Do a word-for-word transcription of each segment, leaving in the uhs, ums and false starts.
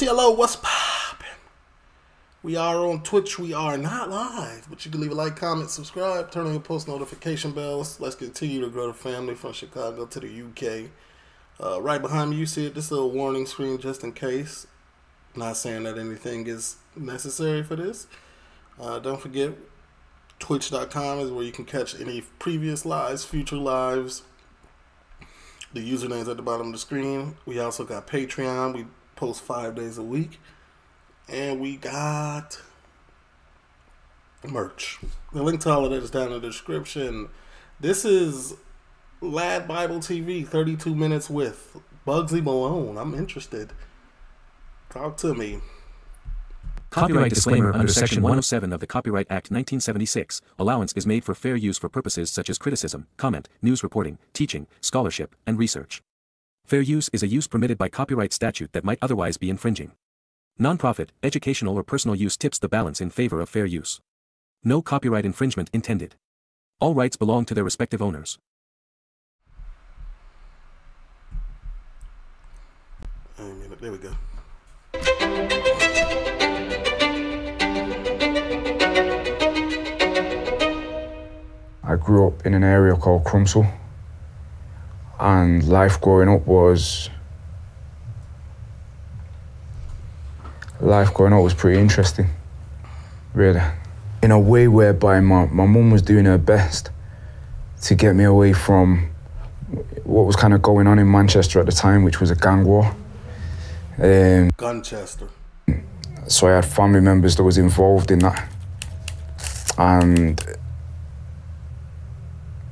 T L O, what's poppin'? We are on Twitch. We are not live, but you can leave a like, comment, subscribe, turn on your post notification bells. Let's continue to grow the family from Chicago to the U K. Uh, right behind me, you see it. This is a warning screen just in case. Not saying that anything is necessary for this. Uh, don't forget, twitch dot com is where you can catch any previous lives, future lives. The username's at the bottom of the screen. We also got Patreon. We post five days a week. And we got merch. The link to all of that is down in the description. This is Lad Bible T V, thirty-two minutes with Bugsy Malone. I'm interested. Talk to me. Copyright disclaimer under Section one oh seven of the Copyright Act nineteen seventy-six. Allowance is made for fair use for purposes such as criticism, comment, news reporting, teaching, scholarship, and research. Fair use is a use permitted by copyright statute that might otherwise be infringing. Nonprofit, educational, or personal use tips the balance in favor of fair use. No copyright infringement intended. All rights belong to their respective owners. There we go. I grew up in an area called Crumpsall, and life growing up was life growing up was pretty interesting, really. In a way whereby my, my mum was doing her best to get me away from what was kind of going on in Manchester at the time, which was a gang war. Um, Gunchester. So I had family members that was involved in that. And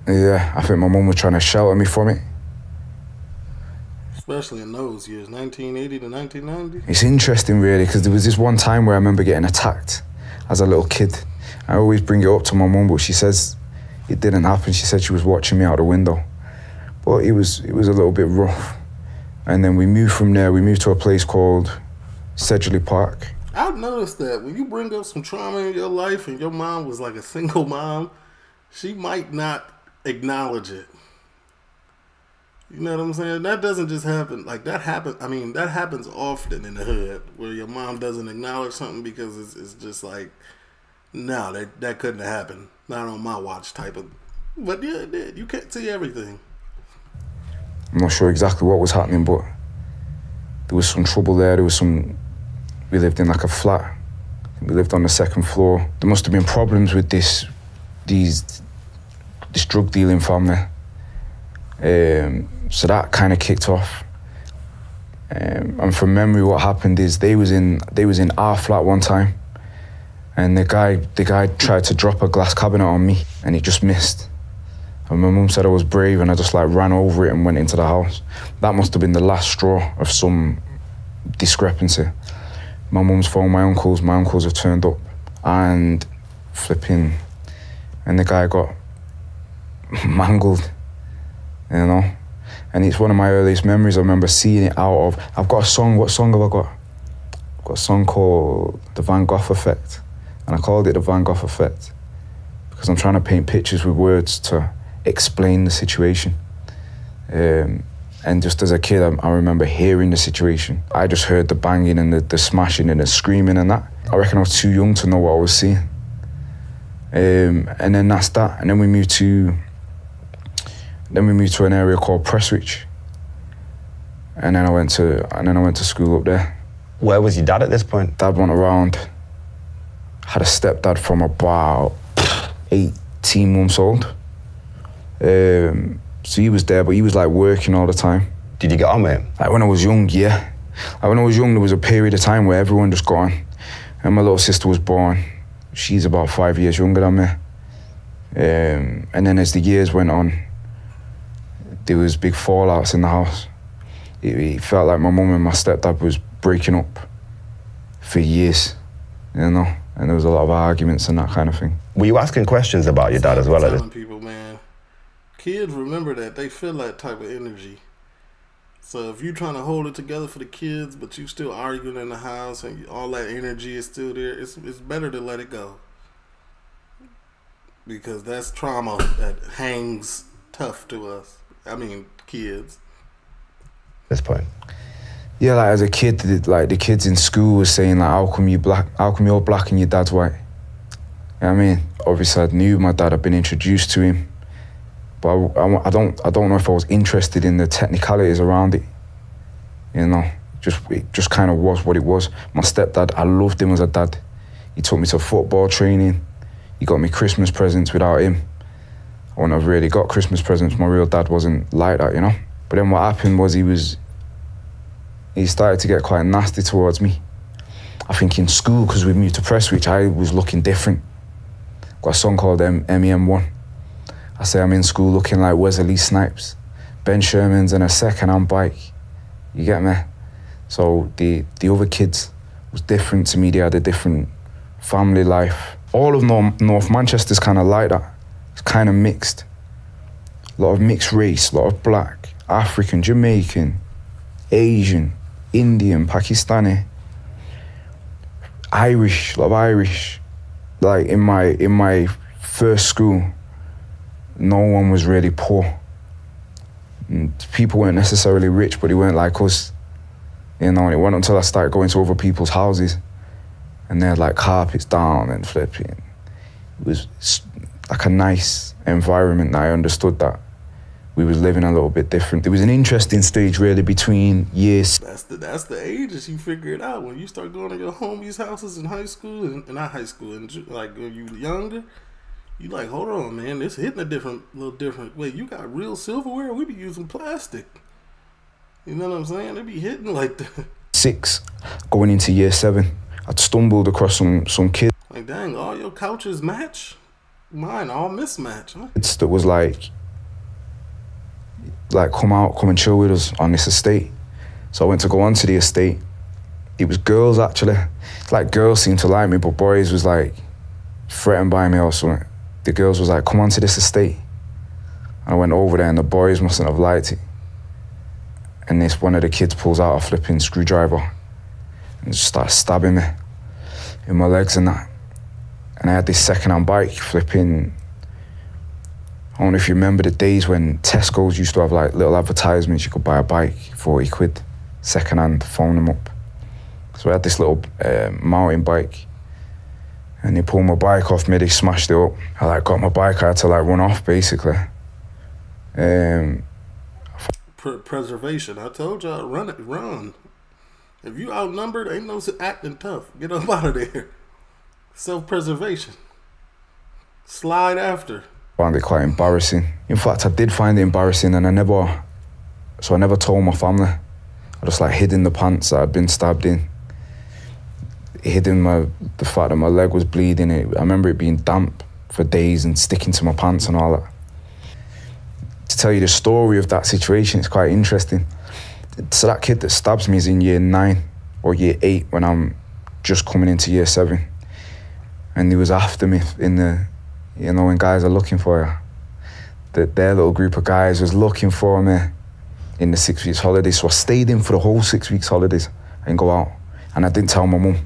yeah, I think my mum was trying to shelter me from it. Especially in those years, nineteen eighty to nineteen ninety. It's interesting, really, because there was this one time where I remember getting attacked as a little kid. I always bring it up to my mum, but she says it didn't happen. She said she was watching me out the window. But it was, it was a little bit rough. And then we moved from there. We moved to a place called Sedgley Park. I've noticed that when you bring up some trauma in your life and your mom was like a single mom, she might not acknowledge it. You know what I'm saying? That doesn't just happen. Like, that happens. I mean, that happens often in the hood where your mom doesn't acknowledge something because it's, it's just like, no, that, that couldn't have happened. Not on my watch type of. But yeah, it did. You can't see everything. I'm not sure exactly what was happening, but there was some trouble there. There was some, we lived in like a flat. We lived on the second floor. There must have been problems with this, these, this drug dealing family. Um, so that kind of kicked off. Um, and from memory, what happened is they was in, they was in our flat one time, and the guy, the guy tried to drop a glass cabinet on me, and he just missed. And my mum said I was brave, and I just like ran over it and went into the house. That must have been the last straw of some discrepancy. My mum's phone, my uncle's, my uncles have turned up and flipping, and the guy got mangled, you know? And it's one of my earliest memories. I remember seeing it out of, I've got a song, what song have I got? I've got a song called The Van Gogh Effect, and I called it The Van Gogh Effect because I'm trying to paint pictures with words to explain the situation. Um, and just as a kid, I, I remember hearing the situation. I just heard the banging and the, the smashing and the screaming and that. I reckon I was too young to know what I was seeing. Um, and then that's that. And then we moved to, then we moved to an area called Prestwich. And then I went to, and then I went to school up there. Where was your dad at this point? Dad went around, had a stepdad from about eighteen months old. Um, so he was there, but he was like working all the time. Did you get on with him? Like when I was young, yeah. Like when I was young, there was a period of time where everyone just got on. And my little sister was born. She's about five years younger than me. Um, and then as the years went on, there was big fallouts in the house. It, it felt like my mum and my stepdad was breaking up for years, you know? And there was a lot of arguments and that kind of thing. Were you asking questions about your dad as well? Telling people, man. Kids remember that. They feel that type of energy. So if you're trying to hold it together for the kids, but you still arguing in the house and all that energy is still there, it's, it's better to let it go. Because that's trauma that hangs tough to us. I mean, kids. This point. Yeah, like as a kid, like the kids in school were saying, like, how come you black? How come you're black and your dad's white? You know what I mean, obviously I knew my dad. I'd been introduced to him, but I, I, I don't, I don't know if I was interested in the technicalities around it. You know, just it just kind of was what it was. My stepdad, I loved him as a dad. He took me to football training. He got me Christmas presents. Without him, I wouldn't have really got Christmas presents. My real dad wasn't like that, you know. But then what happened was he was. He started to get quite nasty towards me. I think in school, because we moved to Prestwich, I was looking different. Got a song called M E M one. I say I'm in school looking like Wesley Snipes. Ben Sherman's in a second-hand bike. You get me? So the, the other kids was different to me. They had a different family life. All of North, North Manchester's kind of like that. It's kind of mixed. A lot of mixed race, a lot of black, African, Jamaican, Asian, Indian, Pakistani, Irish, a lot of Irish. Like in my in my first school, no one was really poor. And people weren't necessarily rich, but they weren't like us. You know, and it wasn't until I started going to other people's houses, and they had like carpets down and flipping. It was like a nice environment, and I understood that we was living a little bit different. It was an interesting stage really between years. That's the, that's the ages you figure it out. When you start going to your homies' houses in high school, and not high school, and like when you younger, you like, hold on, man, this hitting a different, little different. Wait, you got real silverware? We be using plastic. You know what I'm saying? They be hitting like that. Six, going into year seven, I'd stumbled across some, some kids. Like, dang, all your couches match? Mine all mismatch, huh? It's that was like, like, come out, come and chill with us on this estate. So I went to go onto the estate. It was girls, actually. It's like girls seemed to like me, but boys was like threatened by me or something. The girls was like, come onto this estate. And I went over there and the boys mustn't have liked it. And this one of the kids pulls out a flipping screwdriver and just starts stabbing me in my legs and that. And I had this second-hand bike flipping. I don't know if you remember the days when Tesco's used to have like little advertisements. You could buy a bike, forty quid, second hand, phone them up. So I had this little uh, mountain bike and they pulled my bike off me, they smashed it up. I like got my bike, I had to like run off basically. Um, Pre Preservation, I told y'all, run it, run. If you outnumbered, ain't no acting tough. Get up out of there. Self-preservation. Slide after. I found it quite embarrassing. In fact, I did find it embarrassing and I never, so I never told my family. I just like hid in the pants that I'd been stabbed in. Hid in my, the fact that my leg was bleeding. It, I remember it being damp for days and sticking to my pants and all that. To tell you the story of that situation, it's quite interesting. So that kid that stabs me is in year nine or year eight when I'm just coming into year seven. And he was after me in the, you know, when guys are looking for you. That their little group of guys was looking for me in the six weeks holidays. So I stayed in for the whole six weeks holidays and go out. And I didn't tell my mum.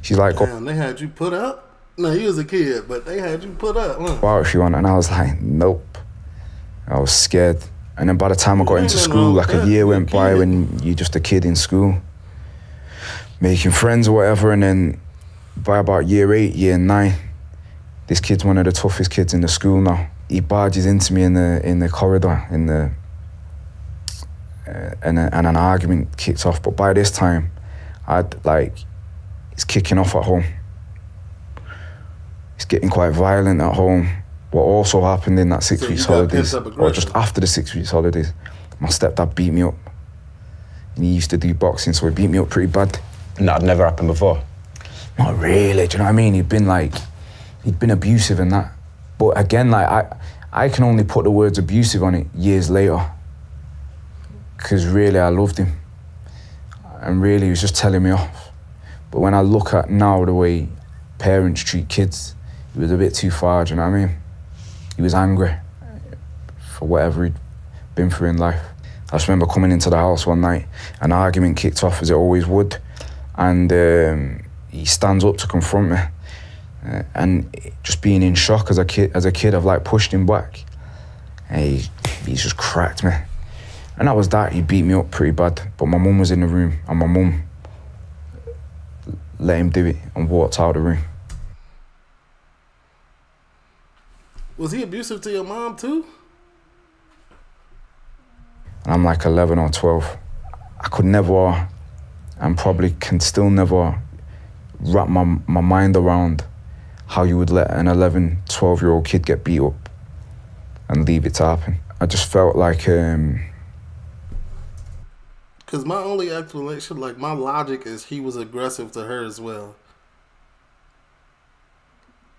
She's like, damn, they had you put up? No, you was a kid, but they had you put up. Huh? Wow, if you want. And I was like, nope. I was scared. And then by the time I got into school, like a year went by when you're just a kid in school, making friends or whatever. And then by about year eight, year nine, this kid's one of the toughest kids in the school now. He barges into me in the in the corridor, in the uh, and, a, and an argument kicks off. But by this time, I'd like it's kicking off at home. It's getting quite violent at home. What also happened in that six so weeks holidays, or just after the six weeks holidays, my stepdad beat me up. And he used to do boxing, so he beat me up pretty bad. And that had never happened before. Not really. Do you know what I mean? He'd been like. He'd been abusive and that. But again, like I, I can only put the words abusive on it years later. Because really I loved him. And really he was just telling me off. But when I look at now the way parents treat kids, it was a bit too far, do you know what I mean? He was angry for whatever he'd been through in life. I just remember coming into the house one night, an argument kicked off as it always would. And um, he stands up to confront me. Uh, and just being in shock as a kid, as a kid, I've like pushed him back, and he, he's just cracked me. And that was that. He beat me up pretty bad. But my mum was in the room, and my mum let him do it and walked out of the room. Was he abusive to your mom too? And I'm like eleven or twelve. I could never, and probably can still never, wrap my, my mind around how you would let an eleven, twelve-year-old kid get beat up and leave it to happen. I just felt like... um, Because my only explanation, like, my logic is he was aggressive to her as well.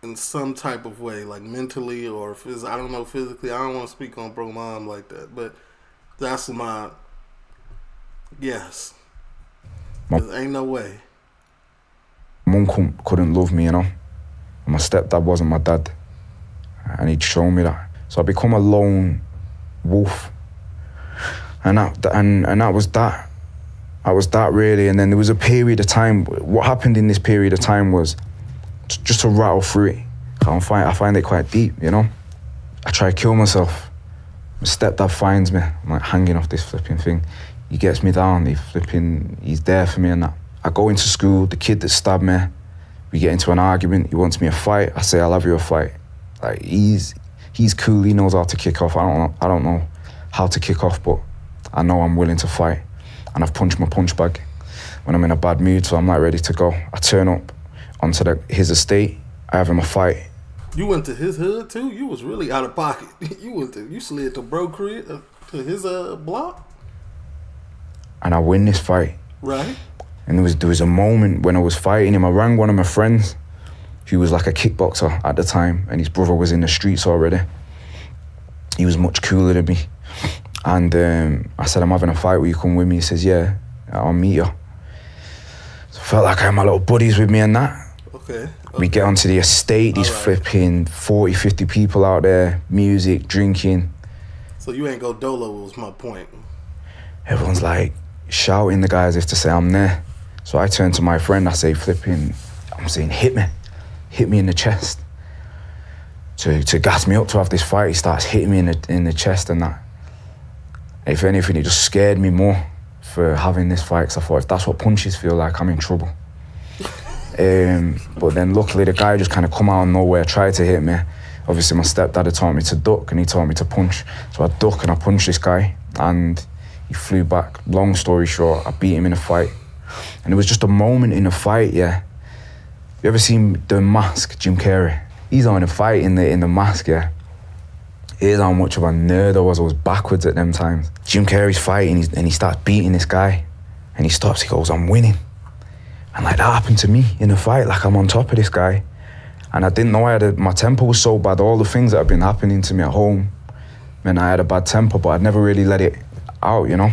In some type of way, like mentally or, phys I don't know, physically. I don't want to speak on bro mom like that, but that's my guess. There ain't no way. Mum couldn't love me, you know. My stepdad wasn't my dad, and he'd shown me that. So I become a lone wolf. And that, and, and that was that. I was that, really. And then there was a period of time. What happened in this period of time was, just to rattle through it, I find, I find it quite deep, you know? I try to kill myself. My stepdad finds me. I'm like hanging off this flipping thing. He gets me down. He flipping, he's there for me and that. I go into school. The kid that stabbed me, we get into an argument. He wants me a fight. I say, I'll have you a fight. Like, he's, he's cool. He knows how to kick off. I don't, I don't know how to kick off, but I know I'm willing to fight, and I've punched my punch bag when I'm in a bad mood, so I'm like ready to go. I turn up onto the, his estate, I have him a fight. You went to his hood too? You was really out of pocket. You went to, you slid to bro crib, uh, to his uh, block? And I win this fight. Right. And there was, there was a moment when I was fighting him, I rang one of my friends who was like a kickboxer at the time, and his brother was in the streets already. He was much cooler than me. And um, I said, I'm having a fight, will you come with me? He says, yeah, I'll meet you. So I felt like I had my little buddies with me and that. Okay. okay. We get onto the estate, these right. flipping forty, fifty people out there, music, drinking. So you ain't go dolo was my point. Everyone's like shouting the guys as if to say I'm there. So I turn to my friend, I say, flipping, I'm saying, hit me. Hit me in the chest. To, to gas me up to have this fight, he starts hitting me in the, in the chest and that. If anything, it just scared me more for having this fight, because I thought, if that's what punches feel like, I'm in trouble. um, but then luckily, the guy just kind of come out of nowhere, tried to hit me. Obviously, my stepdad had taught me to duck, and he taught me to punch. So I duck and I punched this guy, and he flew back. Long story short, I beat him in a fight. And it was just a moment in a fight, yeah. You ever seen The Mask, Jim Carrey? He's on a fight in the, in the mask, yeah. Here's how much of a nerd I was. I was backwards at them times. Jim Carrey's fighting, and he starts beating this guy. And he stops, he goes, I'm winning. And like, that happened to me in a fight, like I'm on top of this guy. And I didn't know I had a, my temper was so bad. All the things that had been happening to me at home meant I had a bad temper, but I'd never really let it out, you know?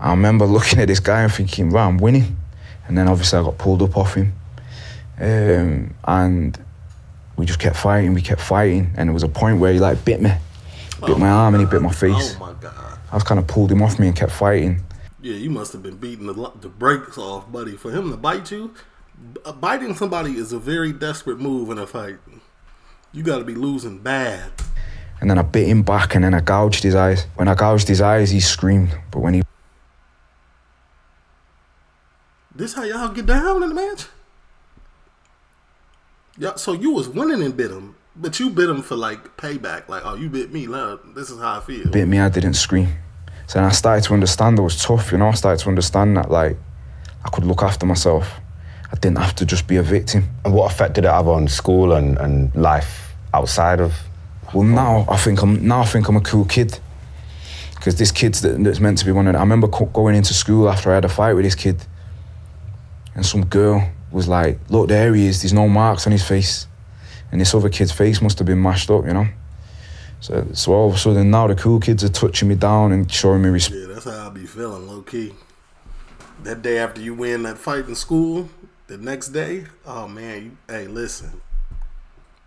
I remember looking at this guy and thinking, wow, I'm winning. And then obviously I got pulled up off him. Um, and... We just kept fighting, we kept fighting, and there was a point where he like bit me, bit oh my arm, God. And he bit my face. Oh my God! I was kind of pulled him off me and kept fighting. Yeah, you must have been beating the, the brakes off, buddy. For him to bite you, biting somebody is a very desperate move in a fight. You got to be losing bad. And then I bit him back, and then I gouged his eyes. When I gouged his eyes, he screamed. But when he, this how y'all get down in the match? Yeah, so you was winning and bit him, but you bit him for like payback. Like, oh, you bit me, love. This is how I feel. Bit me, I didn't scream. So then I started to understand that it was tough, you know. I started to understand that like I could look after myself. I didn't have to just be a victim. And what effect did it have on school and, and life outside of? Well, now I think I'm now I think I'm a cool kid, because this kid that's meant to be one of. I remember going into school after I had a fight with this kid, and some girl was like, look, there he is, there's no marks on his face. And this other kid's face must have been mashed up, you know? So, so all of a sudden now the cool kids are touching me down and showing me respect. Yeah, that's how I be feeling, low-key. That day after you win that fight in school, the next day, oh man, you, hey, listen.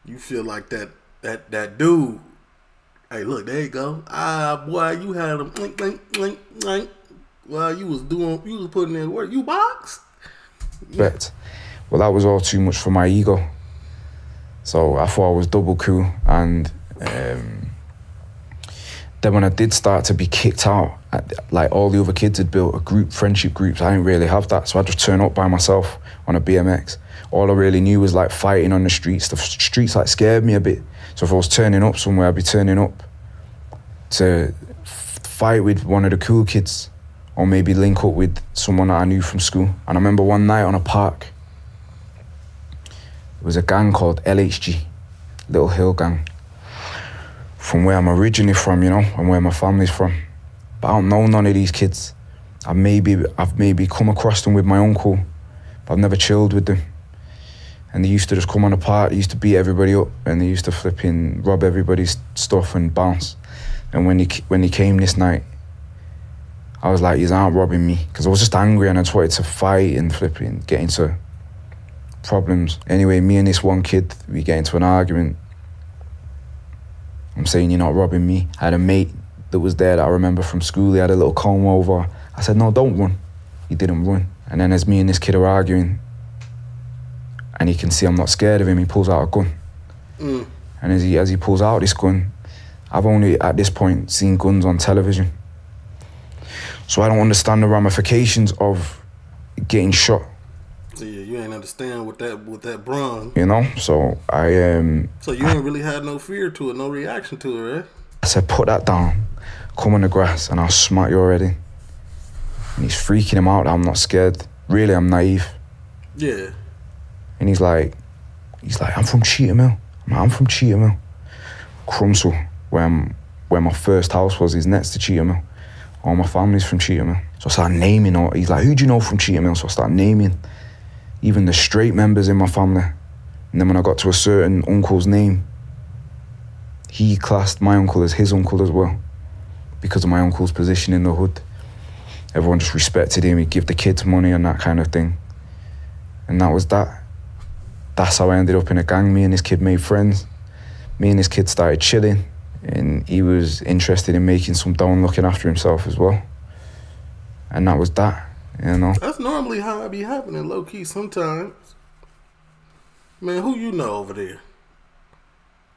You feel like that that that dude. Hey, look, there you go. Ah, boy, you had him, blink, blink, blink, blink. Well, you was doing, you was putting in work. You boxed? But, well, that was all too much for my ego. So I thought I was double cool. And um, then when I did start to be kicked out, like all the other kids had built a group, friendship groups. I didn't really have that, so I'd just turn up by myself on a B M X. All I really knew was like fighting on the streets. The streets like scared me a bit. So if I was turning up somewhere, I'd be turning up to fight with one of the cool kids or maybe link up with someone that I knew from school. And I remember one night on a park, there was a gang called L H G, Little Hill Gang, from where I'm originally from, you know, and where my family's from. But I don't know none of these kids. I maybe, I've maybe come across them with my uncle, but I've never chilled with them. And they used to just come on the park, they used to beat everybody up, and they used to flipping rob everybody's stuff and bounce. And when he, when he came this night, I was like, he's out robbing me, because I was just angry and I just wanted to fight and flipping, get into problems. Anyway, me and this one kid, we get into an argument. I'm saying, you're not robbing me. I had a mate that was there that I remember from school. He had a little comb over. I said, no, don't run. He didn't run. And then as me and this kid are arguing, and he can see I'm not scared of him, he pulls out a gun. Mm. And as he, as he pulls out this gun, I've only at this point seen guns on television. So I don't understand the ramifications of getting shot. So yeah, you ain't understand with that, with that brung. You know, so I... Um, so you I, ain't really had no fear to it, no reaction to it, right? I said, put that down, come on the grass, and I'll smite you already. And he's freaking him out. I'm not scared. Really, I'm naive. Yeah. And he's like, he's like, I'm from Cheetham Hill. I'm, like, I'm from Cheetham Hill. Crumpsall, where, I'm, where my first house was, is next to Cheetham Hill. All my family's from Cheetham Hill. So I started naming all, he's like, who do you know from Cheetham Hill? So I started naming even the straight members in my family. And then when I got to a certain uncle's name, he classed my uncle as his uncle as well, because of my uncle's position in the hood. Everyone just respected him, he'd give the kids money and that kind of thing. And that was that. That's how I ended up in a gang. Me and this kid made friends. Me and this kid started chilling, and he was interested in making some dough and looking after himself as well. And that was that, you know? That's normally how it be happening, low-key, sometimes. Man, who you know over there?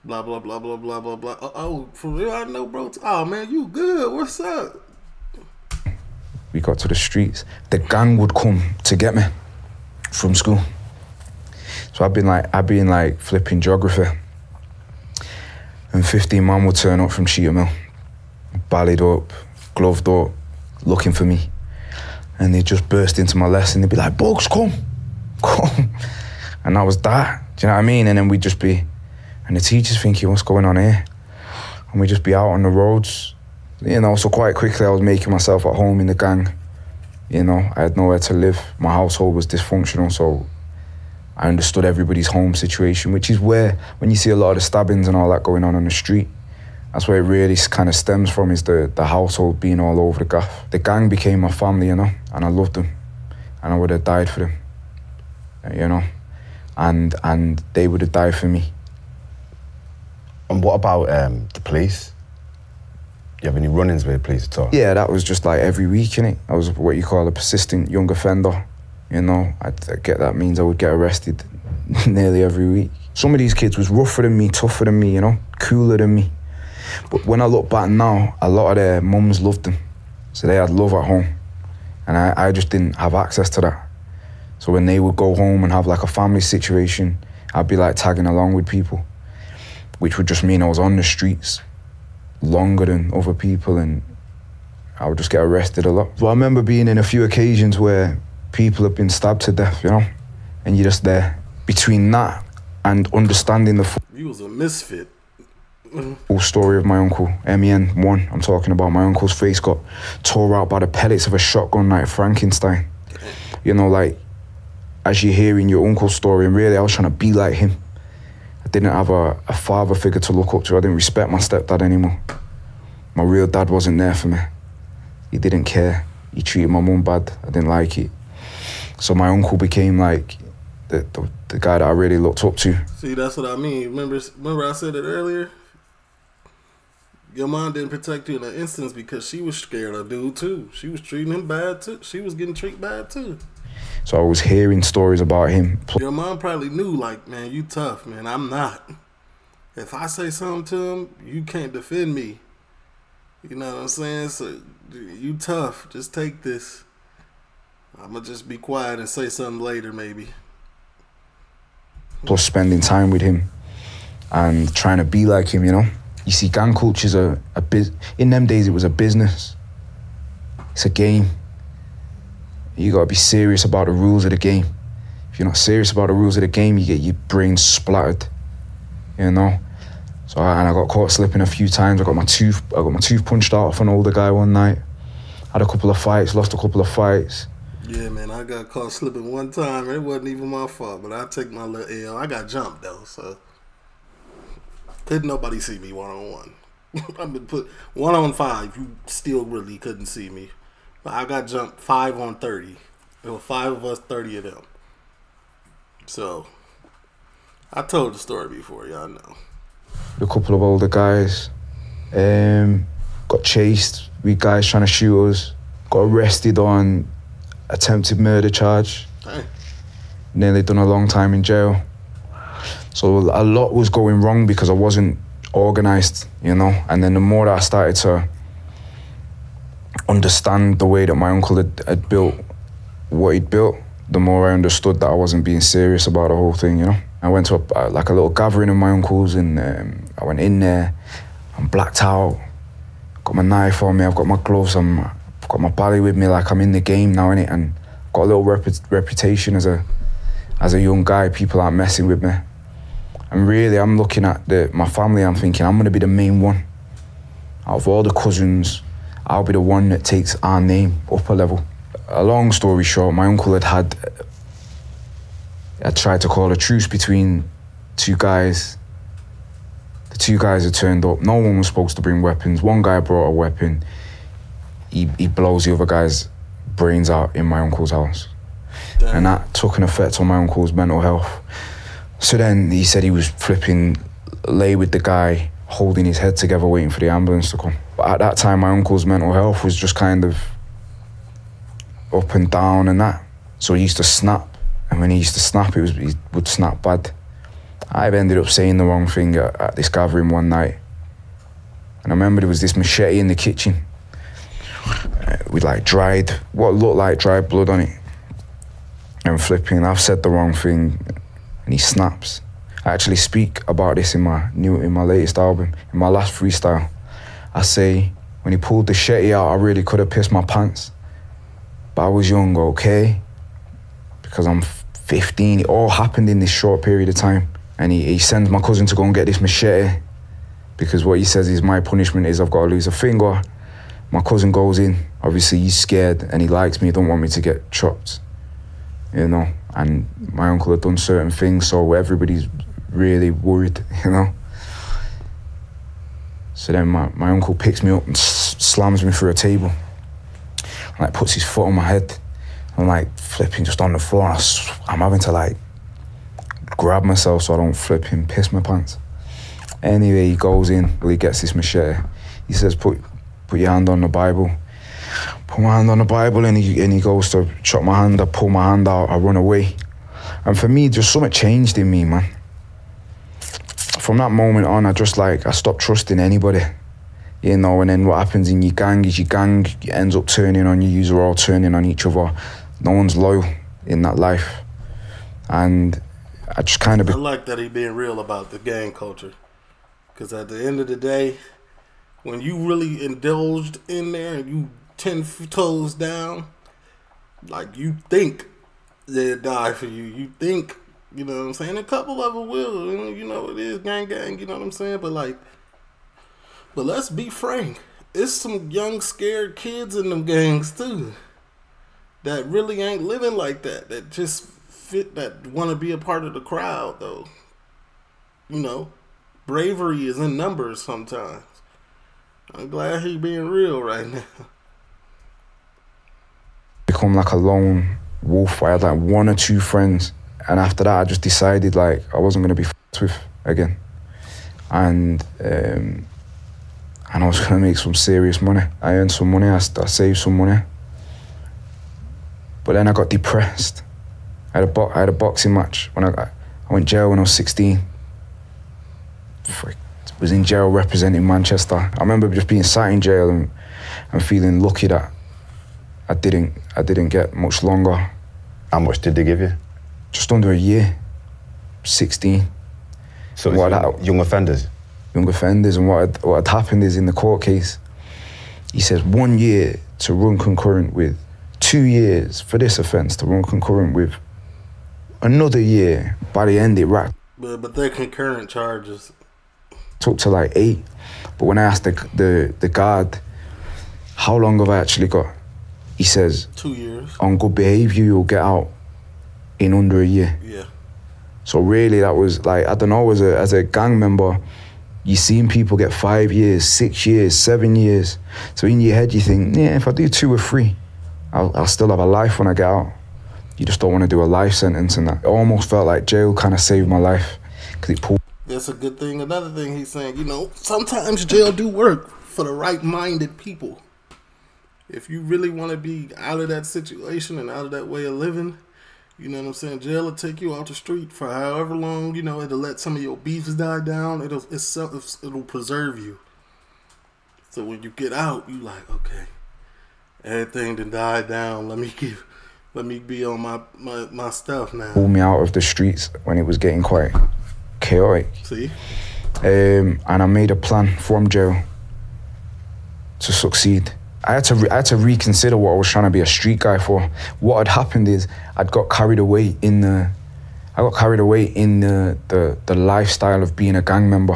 Blah, blah, blah, blah, blah, blah, blah. Uh oh, for real, I know, bro. Oh, man, you good. What's up? We got to the streets. The gang would come to get me from school. So I've been like, I've been like flipping geography. And fifteen man would turn up from Cheetham Hill, ballied up, gloved up, looking for me. And they'd just burst into my lesson. They'd be like, Bugs, come, come. And that was that. Do you know what I mean? And then we'd just be, and the teacher's thinking, what's going on here? And we'd just be out on the roads. You know, so quite quickly I was making myself at home in the gang. You know, I had nowhere to live. My household was dysfunctional, so I understood everybody's home situation, which is where, when you see a lot of the stabbings and all that going on on the street, that's where it really kind of stems from, is the, the household being all over the gaff. The gang became my family, you know, and I loved them. And I would have died for them, you know, and, and they would have died for me. And what about um, the police? You have any run-ins with the police at all? Yeah, that was just like every week, innit? I was what you call a persistent young offender. You know, I get that means I would get arrested nearly every week. Some of these kids was rougher than me, tougher than me, you know, cooler than me. But when I look back now, a lot of their mums loved them. So they had love at home. And I, I just didn't have access to that. So when they would go home and have like a family situation, I'd be like tagging along with people, which would just mean I was on the streets longer than other people, and I would just get arrested a lot. So I remember being in a few occasions where people have been stabbed to death, you know, and you're just there. Between that and understanding the full, he was a misfit. Full story of my uncle, M E M one, I'm talking about. My uncle's face got tore out by the pellets of a shotgun like Frankenstein. You know, like, as you're hearing your uncle's story, and really I was trying to be like him. Didn't have a, a father figure to look up to. I didn't respect my stepdad anymore. My real dad wasn't there for me. He didn't care. He treated my mum bad. I didn't like it. So my uncle became like the, the, the guy that I really looked up to. See, that's what I mean. Remember, remember I said it earlier? Your mom didn't protect you in that instance because she was scared of dude too. She was treating him bad too. She was getting treated bad too. So I was hearing stories about him. Your mom probably knew, like, man, you tough, man. I'm not. If I say something to him, you can't defend me. You know what I'm saying? So you tough. Just take this. I'm going to just be quiet and say something later, maybe. Plus spending time with him and trying to be like him, you know? You see, gang culture's a, a biz. In them days, it was a business. It's a game. You got to be serious about the rules of the game. If you're not serious about the rules of the game, you get your brain splattered, you know? So, I, and I got caught slipping a few times. I got my tooth, I got my tooth punched out off an older guy one night. Had a couple of fights, lost a couple of fights. Yeah, man, I got caught slipping one time. It wasn't even my fault, but I take my little L. I got jumped, though, so. Couldn't nobody see me one-on-one. I've been put one-on-five. You still really couldn't see me. But I got jumped five on thirty. There were five of us, thirty of them. So, I told the story before, y'all know. A couple of older guys um, got chased. We guys trying to shoot us. Got arrested on attempted murder charge. Dang. Nearly done a long time in jail. So a lot was going wrong because I wasn't organised, you know? And then the more that I started to understand the way that my uncle had, had built what he'd built, the more I understood that I wasn't being serious about the whole thing, you know? I went to a, like a little gathering of my uncle's and um, I went in there, I'm blacked out, got my knife on me, I've got my gloves, I'm, I've got my bally with me, like I'm in the game now, innit? And I've got a little rep reputation as a, as a young guy, people aren't messing with me. And really, I'm looking at the, my family, I'm thinking, I'm gonna be the main one. Out of all the cousins, I'll be the one that takes our name up a level. A long story short, my uncle had had, I tried to call a truce between two guys. The two guys had turned up. No one was supposed to bring weapons. One guy brought a weapon. He, he blows the other guy's brains out in my uncle's house. Damn. And that took an effect on my uncle's mental health. So then he said he was flipping, lay with the guy, holding his head together, waiting for the ambulance to come. But at that time, my uncle's mental health was just kind of up and down and that. So he used to snap. And when he used to snap, it was, he would snap bad. I've ended up saying the wrong thing at, at this gathering one night. And I remember there was this machete in the kitchen uh, with like dried, what looked like dried blood on it. And flipping, I've said the wrong thing and he snaps. I actually speak about this in my, new, in my latest album, in my last freestyle. I say, when he pulled the machete out, I really could have pissed my pants. But I was young, okay? Because I'm fifteen, it all happened in this short period of time. And he, he sends my cousin to go and get this machete because what he says is my punishment is I've got to lose a finger. My cousin goes in, obviously he's scared and he likes me, he don't want me to get chopped, you know? And my uncle had done certain things, so everybody's really worried, you know? So then my, my uncle picks me up and s slams me through a table, and like puts his foot on my head. I'm like flipping just on the floor. I, I'm having to like grab myself so I don't flip him, piss my pants. Anyway, he goes in, he gets this machete. He says, put, put your hand on the Bible. Put my hand on the Bible, and he, and he goes to chop my hand. I pull my hand out, I run away. And for me, just something changed in me, man. From that moment on, I just like, I stopped trusting anybody. You know, and then what happens in your gang is your gang ends up turning on you, you're all turning on each other. No one's loyal in that life. And I just kind of... I like that he being real about the gang culture. Because at the end of the day, when you really indulged in there and you ten toes down, like you think they'll die for you. You think, you know what I'm saying? A couple of them will. You know, it is gang, gang, you know what I'm saying? But like... But let's be frank, it's some young scared kids in them gangs too that really ain't living like that, that just fit, that want to be a part of the crowd though. You know, bravery is in numbers sometimes. I'm glad he being real right now. Become like a lone wolf. I had like one or two friends, and after that I just decided like I wasn't going to be fucked with again. And um And I was gonna make some serious money. I earned some money, I, I saved some money. But then I got depressed. I had a, bo I had a boxing match. When I, got, I went to jail when I was sixteen. I was in jail representing Manchester. I remember just being sat in jail and I'm feeling lucky that I didn't, I didn't get much longer. How much did they give you? Just under a year, sixteen. So what young, that, young offenders? Young offenders, and what had, what had happened is in the court case, he says one year to run concurrent with, two years for this offence to run concurrent with, another year, by the end it racked. But, but they're concurrent charges. Took to like eight, but when I asked the, the, the guard, how long have I actually got? He says, two years. On good behaviour, you'll get out in under a year. Yeah. So really that was like, I don't know, as a, as a gang member, you've seen people get five years, six years, seven years. So in your head you think, yeah, if I do two or three, I'll, I'll still have a life when I get out. You just don't want to do a life sentence and that. It almost felt like jail kind of saved my life because it pulled. That's a good thing. Another thing he's saying, you know, sometimes jail do work for the right-minded people. If you really want to be out of that situation and out of that way of living, you know what I'm saying, jail will take you off the street for however long, you know, it'll let some of your beefs die down, it'll, it'll, it'll preserve you. So when you get out, you like, okay, everything done died down, let me give, let me be on my, my, my stuff now. Pulled me out of the streets when it was getting quite chaotic. See? Um, and I made a plan from jail to succeed. I had to, re I had to reconsider what I was trying to be a street guy for. What had happened is I'd got carried away in the, I got carried away in the, the, the lifestyle of being a gang member.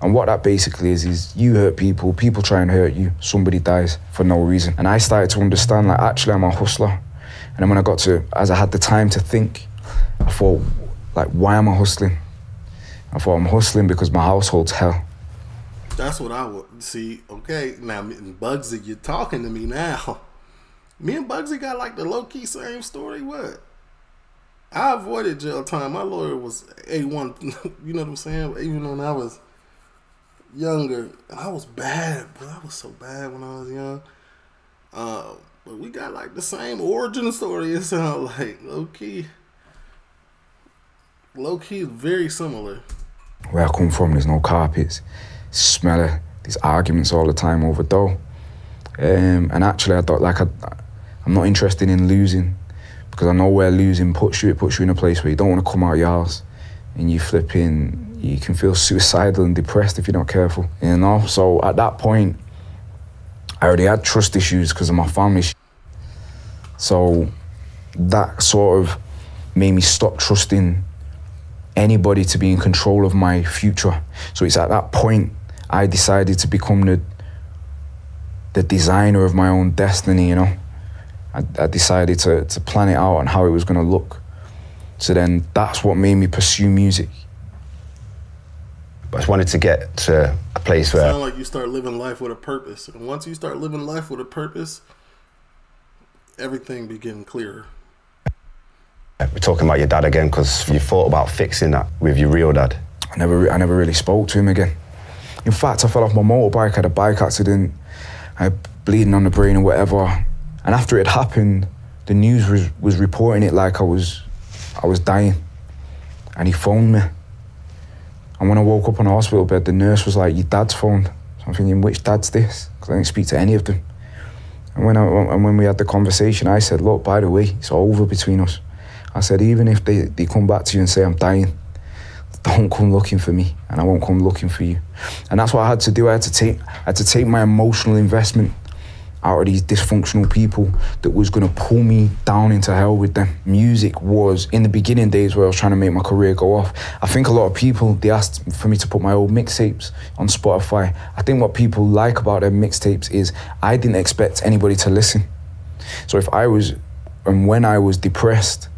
And what that basically is, is you hurt people, people try and hurt you, somebody dies for no reason. And I started to understand, like, actually I'm a hustler. And then when I got to, as I had the time to think, I thought, like, why am I hustling? I thought I'm hustling because my household's hell. That's what I would see. Okay, now Bugsy, you're talking to me now. Me and Bugsy got like the low key same story. What? I avoided jail time. My lawyer was A one. You know what I'm saying? Even when I was younger, I was bad, bro. I was so bad when I was young. Uh, but we got like the same origin story. It sounds like low key. Low key is very similar. Where I come from, there's no carpets. Smell it, these arguments all the time over dough. Um, and actually I thought, like, I, I'm not interested in losing because I know where losing puts you. It puts you in a place where you don't want to come out of your house and you flipping, you can feel suicidal and depressed if you're not careful, you know? So at that point, I already had trust issues because of my family. So that sort of made me stop trusting anybody to be in control of my future. So it's at that point I decided to become the the designer of my own destiny, you know? I, I decided to, to plan it out and how it was gonna look. So then that's what made me pursue music. I just wanted to get to a place where- It sounds like you start living life with a purpose. And once you start living life with a purpose, everything be getting clearer. We're talking about your dad again, because you thought about fixing that with your real dad. I never, I never really spoke to him again. In fact, I fell off my motorbike, I had a bike accident, I had bleeding on the brain or whatever. And after it happened, the news was, was reporting it like I was, I was dying. And he phoned me. And when I woke up on the hospital bed, the nurse was like, your dad's phoned. So I'm thinking, which dad's this? Because I didn't speak to any of them. And when, I, and when we had the conversation, I said, look, by the way, it's over between us. I said, even if they, they come back to you and say I'm dying, don't come looking for me and I won't come looking for you. And that's what I had to do. I had to take, I had to take my emotional investment out of these dysfunctional people that was gonna pull me down into hell with them. Music was, in the beginning days where I was trying to make my career go off, I think a lot of people, they asked for me to put my old mixtapes on Spotify. I think what people like about their mixtapes is I didn't expect anybody to listen. So if I was, and when I was depressed,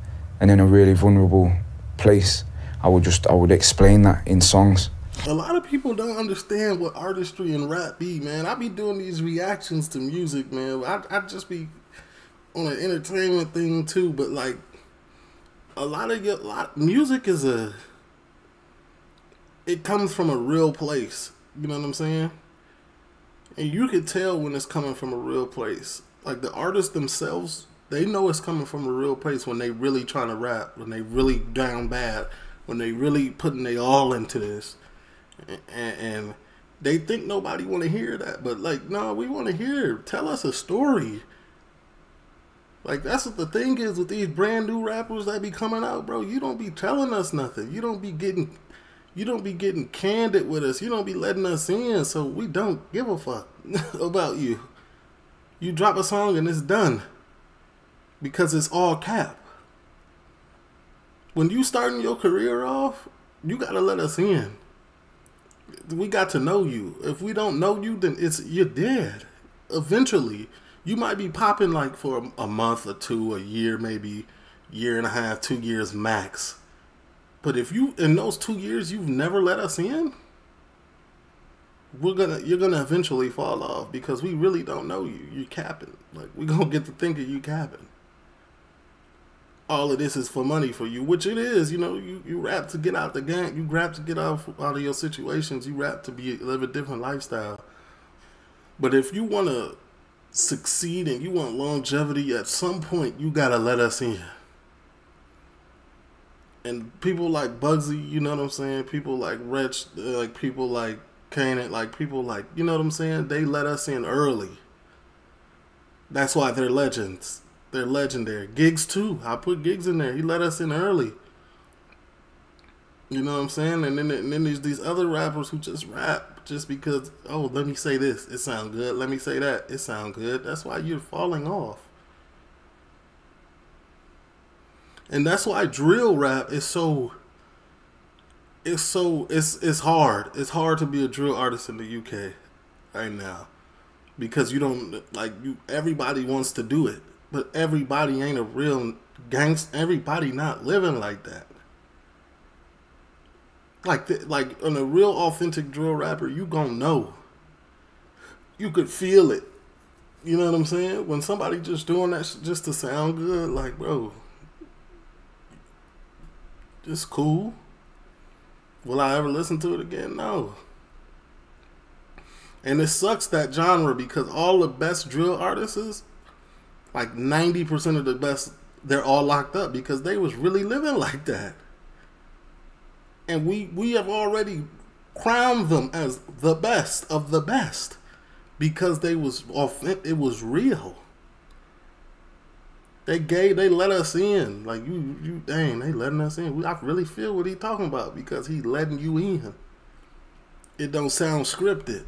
and in a really vulnerable place, I would just, I would explain that in songs. A lot of people don't understand what artistry and rap be, man. I be doing these reactions to music, man. I, I just be on an entertainment thing too, but like a lot of, a lot, music is a, it comes from a real place, you know what I'm saying? And you can tell when it's coming from a real place. Like the artists themselves, they know it's coming from a real place when they really trying to rap, when they really down bad, when they really putting they all into this. And, and they think nobody want to hear that, but like, no, we want to hear. Tell us a story. Like, that's what the thing is with these brand new rappers that be coming out, bro. You don't be telling us nothing. You don't be getting, you don't be getting candid with us. You don't be letting us in, so we don't give a fuck about you. You drop a song and it's done because it's all cap. When you starting your career off, you gotta let us in. We got to know you. If we don't know you, then it's you're dead. Eventually, you might be popping like for a month or two, a year, maybe year and a half, two years max. But if you in those two years you've never let us in, we're gonna you're gonna eventually fall off because we really don't know you. You capping. Like, we gonna get to thinking you capping. All of this is for money for you, which it is. You know, you, you rap to get out the gang. You rap to get off out of your situations. You rap to be live a different lifestyle. But if you want to succeed and you want longevity, at some point you got to let us in. And people like Bugsy, you know what I'm saying? People like Wretch, like people like Kanan, like people like, you know what I'm saying? They let us in early. That's why they're legends. They're legendary. Giggs too. I put Giggs in there. He let us in early. You know what I'm saying? And then, and then there's these other rappers who just rap just because, oh, let me say this. It sounds good. Let me say that. It sounds good. That's why you're falling off. And that's why drill rap is so, it's so, it's, it's hard. It's hard to be a drill artist in the U K right now because you don't, like, you, everybody wants to do it. But everybody ain't a real gangster. Everybody not living like that. Like, the, like on a real authentic drill rapper, you gonna know. You could feel it. You know what I'm saying? When somebody just doing that sh just to sound good, like, bro, it's cool. Will I ever listen to it again? No. And it sucks, that genre, because all the best drill artists is, like ninety percent of the best, they're all locked up because they was really living like that. And we, we have already crowned them as the best of the best because they was off, it was real. They gave, they let us in. Like, you, you, dang, they letting us in. I really feel what he talking about because he letting you in. It don't sound scripted.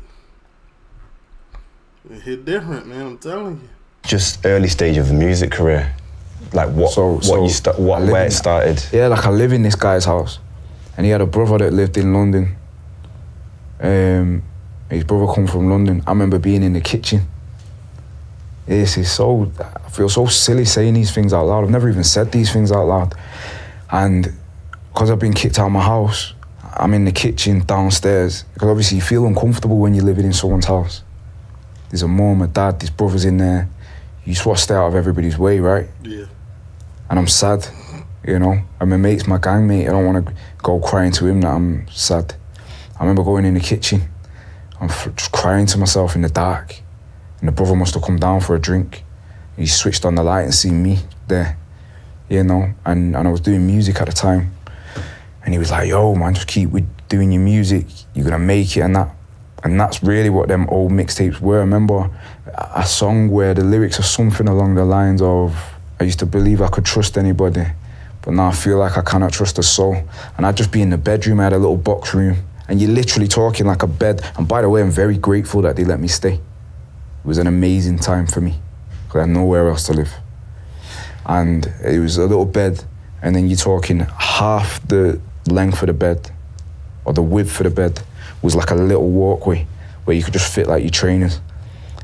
It hit different, man, I'm telling you. Just early stage of the music career, like what, so, what so you st what, where it started. Yeah, like I live in this guy's house, and he had a brother that lived in London. Um, his brother come from London. I remember being in the kitchen. This is so. I feel so silly saying these things out loud. I've never even said these things out loud, and because I've been kicked out of my house, I'm in the kitchen downstairs. Because obviously you feel uncomfortable when you're living in someone's house. There's a mom, a dad, there's brothers in there. You just want to stay out of everybody's way, right? Yeah. And I'm sad, you know? And my mate's my gang mate. I don't want to go crying to him that I'm sad. I remember going in the kitchen. I'm just crying to myself in the dark. And the brother must have come down for a drink. He switched on the light and seen me there, you know? And, and I was doing music at the time. And he was like, yo, man, just keep doing your music. You're going to make it and that. And that's really what them old mixtapes were. I remember a song where the lyrics are something along the lines of, I used to believe I could trust anybody, but now I feel like I cannot trust a soul. And I'd just be in the bedroom, I had a little box room, and you're literally talking like a bed. And by the way, I'm very grateful that they let me stay. It was an amazing time for me, because I had nowhere else to live. And it was a little bed, and then you're talking half the length of the bed, or the width of the bed, was like a little walkway where you could just fit like your trainers.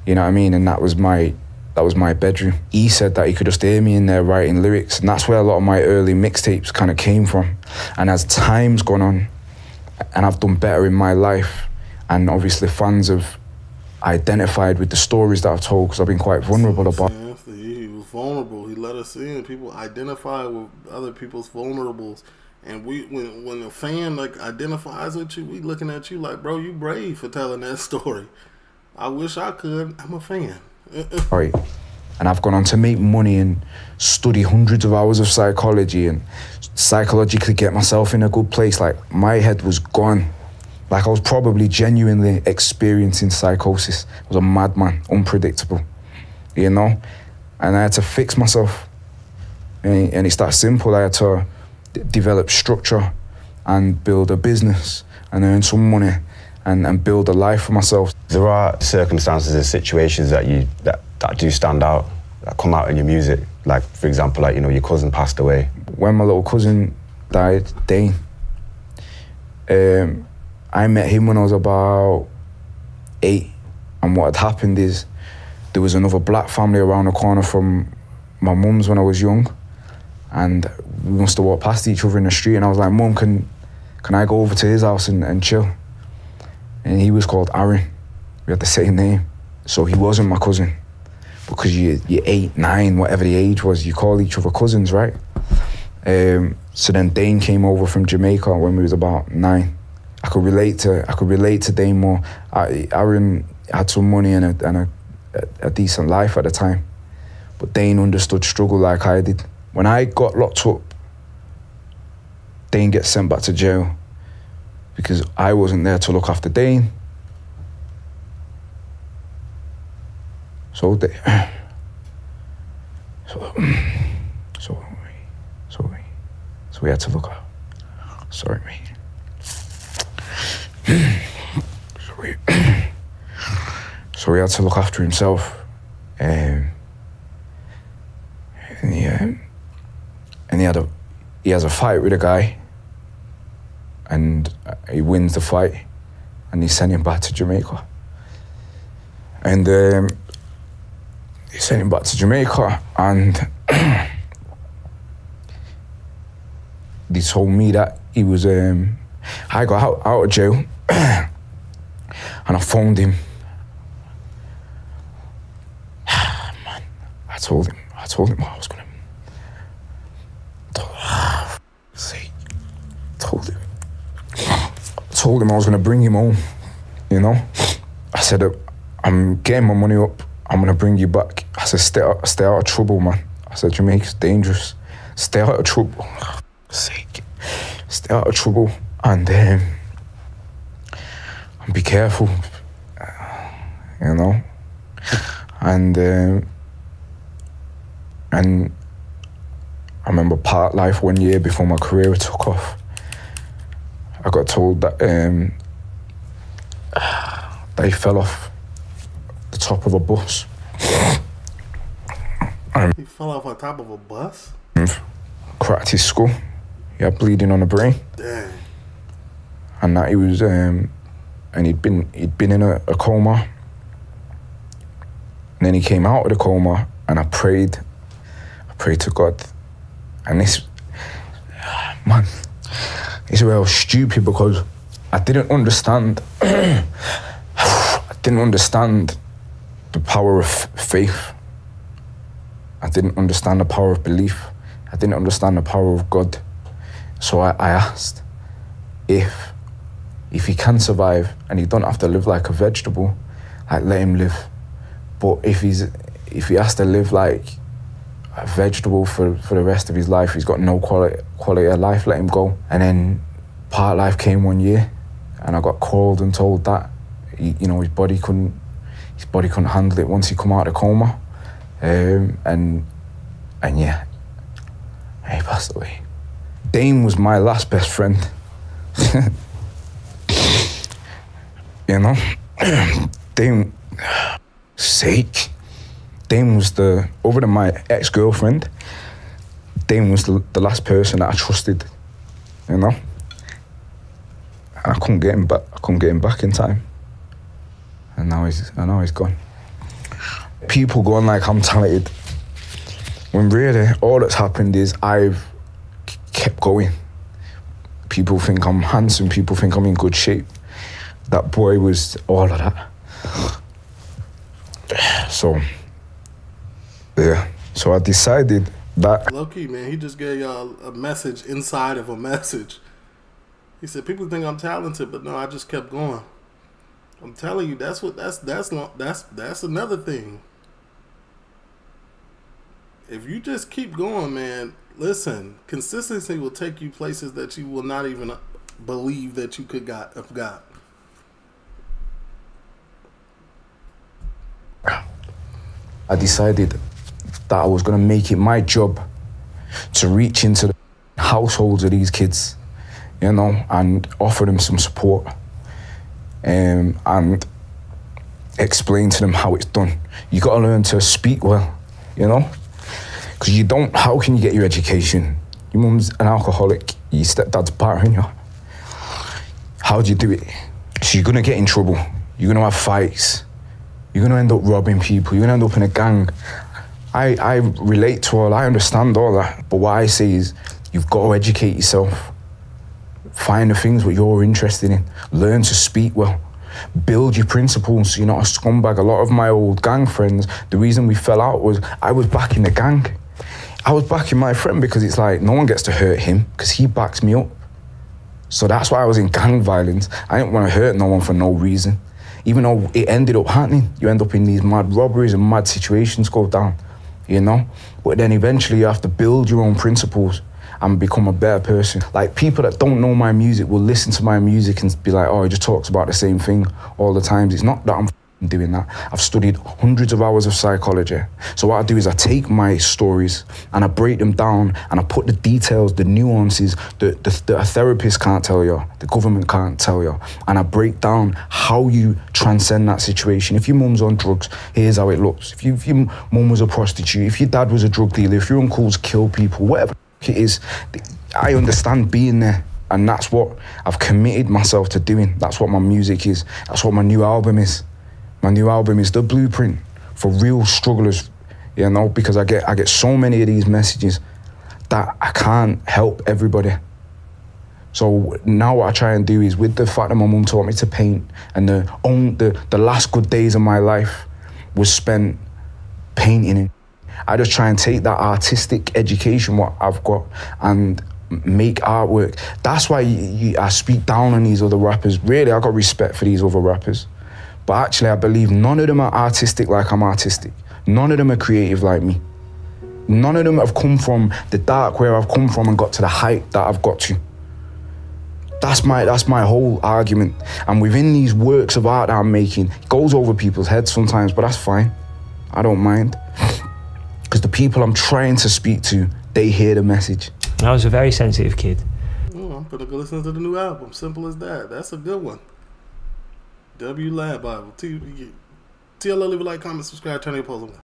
You know what I mean? And that was my, that was my bedroom. He said that he could just hear me in there writing lyrics, and that's where a lot of my early mixtapes kind of came from. And as time's gone on, and I've done better in my life, and obviously fans have identified with the stories that I've told because I've been quite vulnerable about. He was vulnerable, he let us in. People identify with other people's vulnerables. And we, when when a fan like identifies with you, we looking at you like, bro, you brave for telling that story. I wish I could. I'm a fan. Right. And I've gone on to make money and study hundreds of hours of psychology and psychologically get myself in a good place. Like, my head was gone. Like, I was probably genuinely experiencing psychosis. I was a madman, unpredictable, you know? And I had to fix myself. And, and it's that simple. I had to d develop structure and build a business and earn some money and, and build a life for myself. There are circumstances and situations that, you, that, that do stand out, that come out in your music. Like, for example, like, you know, your cousin passed away. When my little cousin died, Dane, um, I met him when I was about eight, and what had happened is there was another black family around the corner from my mum's when I was young, and we must have walked past each other in the street, and I was like, Mum, can, can I go over to his house and, and chill? And he was called Aaron. We had the same name. So he wasn't my cousin, because you, you're eight, nine, whatever the age was, you call each other cousins, right? Um, so then Dane came over from Jamaica when we was about nine. I could relate to I could relate to Dane more. I, Aaron had some money and a and a, a, a decent life at the time, but Dane understood struggle like I did. When I got locked up, Dane gets sent back to jail because I wasn't there to look after Dane. So, they, so, so, so, so we had to look up. Sorry, me. So we, so he had to look after himself, um, and he, um, and he had a, he has a fight with a guy, and he wins the fight, and he sent him back to Jamaica, and um, he sent him back to Jamaica, and they told me that he was, um, I got out, out of jail. And I phoned him. Man, I told him, I told him what I was gonna. Told, see, told him, told him I was gonna bring him home. You know, I said, I'm getting my money up. I'm gonna bring you back. I said, stay out, stay out of trouble, man. I said, Jamaica's dangerous. Stay out of trouble. See, stay out of trouble, and um, be careful, you know. And um, and I remember Park Life one year before my career took off. I got told that um, they fell off the top of a bus. He fell off on top of a bus. Cracked his skull. He had bleeding on the brain. Dang. And that he was. Um, And he'd been he'd been in a, a coma, and then he came out of the coma, and I prayed, I prayed to God, and this man, it's real stupid because I didn't understand, I didn't understand the power of faith. I didn't understand the power of belief. I didn't understand the power of God. So I, I asked if. If he can survive and he don't have to live like a vegetable, like, let him live. But if he's if he has to live like a vegetable for, for the rest of his life, he's got no quality quality of life, let him go. And then Part Life came one year, and I got called and told that he, you know, his body couldn't his body couldn't handle it once he come out of the coma, um, and and yeah, he passed away. Dane was my last best friend. You know, Dame, sake, Dame was the, other than my ex-girlfriend, Dame was the, the last person that I trusted, you know? I couldn't get him back, I couldn't get him back in time. And now he's, and now he's gone. People go on like I'm talented, when really all that's happened is I've kept going. People think I'm handsome, people think I'm in good shape. That boy was all of that. So, yeah. So I decided that... Low-key, man, he just gave y'all a message inside of a message. He said, people think I'm talented, but no, I just kept going. I'm telling you, that's what, that's, that's, that's, that's another thing. If you just keep going, man, listen, consistency will take you places that you will not even believe that you could got, have got. I decided that I was going to make it my job to reach into the households of these kids, you know, and offer them some support um, and explain to them how it's done. You got to learn to speak well, you know, because you don't, how can you get your education? Your mum's an alcoholic, your stepdad's battering you. How do you do it? So you're going to get in trouble. You're going to have fights. You're going to end up robbing people. You're going to end up in a gang. I, I relate to all, I understand all that. But what I say is, you've got to educate yourself. Find the things what you're interested in. Learn to speak well. Build your principles so you're not a scumbag. A lot of my old gang friends, the reason we fell out was I was back in the gang. I was backing my friend because it's like, no one gets to hurt him because he backs me up. So that's why I was in gang violence. I didn't want to hurt no one for no reason. Even though it ended up happening, you end up in these mad robberies and mad situations go down, you know? But then eventually you have to build your own principles and become a better person. Like, people that don't know my music will listen to my music and be like, oh, he just talks about the same thing all the times. It's not that I'm doing that. I've studied hundreds of hours of psychology. So what I do is I take my stories and I break them down and I put the details, the nuances that, that, that a therapist can't tell you, the government can't tell you, and I break down how you transcend that situation. If your mum's on drugs, here's how it looks. If, you, if your mum was a prostitute, if your dad was a drug dealer, if your uncles kill people, whatever it is, I understand being there, and that's what I've committed myself to doing. That's what my music is. That's what my new album is. My new album is the blueprint for real strugglers, you know, because I get I get so many of these messages that I can't help everybody. So now what I try and do is, with the fact that my mum taught me to paint, and the own the, the last good days of my life was spent painting it, I just try and take that artistic education what I've got and make artwork. That's why you, you, I speak down on these other rappers. Really, I got respect for these other rappers. But actually, I believe none of them are artistic like I'm artistic. None of them are creative like me. None of them have come from the dark where I've come from and got to the height that I've got to. That's my, that's my whole argument. And within these works of art that I'm making, it goes over people's heads sometimes, but that's fine. I don't mind. Because the people I'm trying to speak to, they hear the message. I was a very sensitive kid. Mm, I'm gonna go listen to the new album, simple as that. That's a good one. W Lad Bible T V. T L L, leave a like, comment, subscribe, turn on your post.